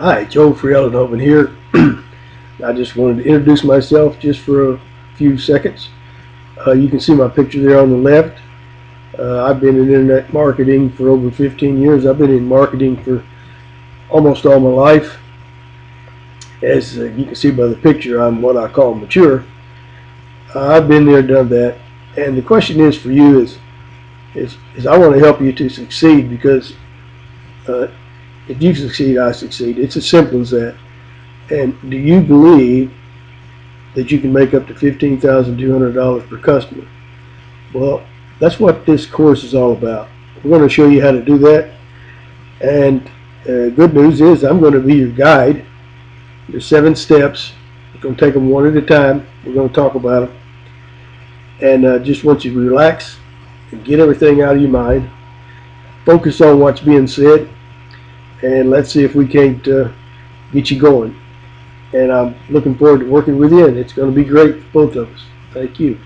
Hi, Joe Freyaldenhoven here. I just wanted to introduce myself just for a few seconds. You can see my picture there on the left. I've been in internet marketing for over 15 years. I've been in marketing for almost all my life. As you can see by the picture, I'm what I call mature. I've been there, done that. And the question is for you is I want to help you to succeed, because if you succeed, I succeed. It's as simple as that. And do you believe that you can make up to $15,200 per customer? Well, that's what this course is all about. We're going to show you how to do that. And good news is I'm going to be your guide. There's 7 steps. We're going to take them one at a time. We're going to talk about them. And I just want you to relax and get everything out of your mind. Focus on what's being said. And let's see if we can't get you going. And I'm looking forward to working with you, and it's going to be great for both of us. Thank you.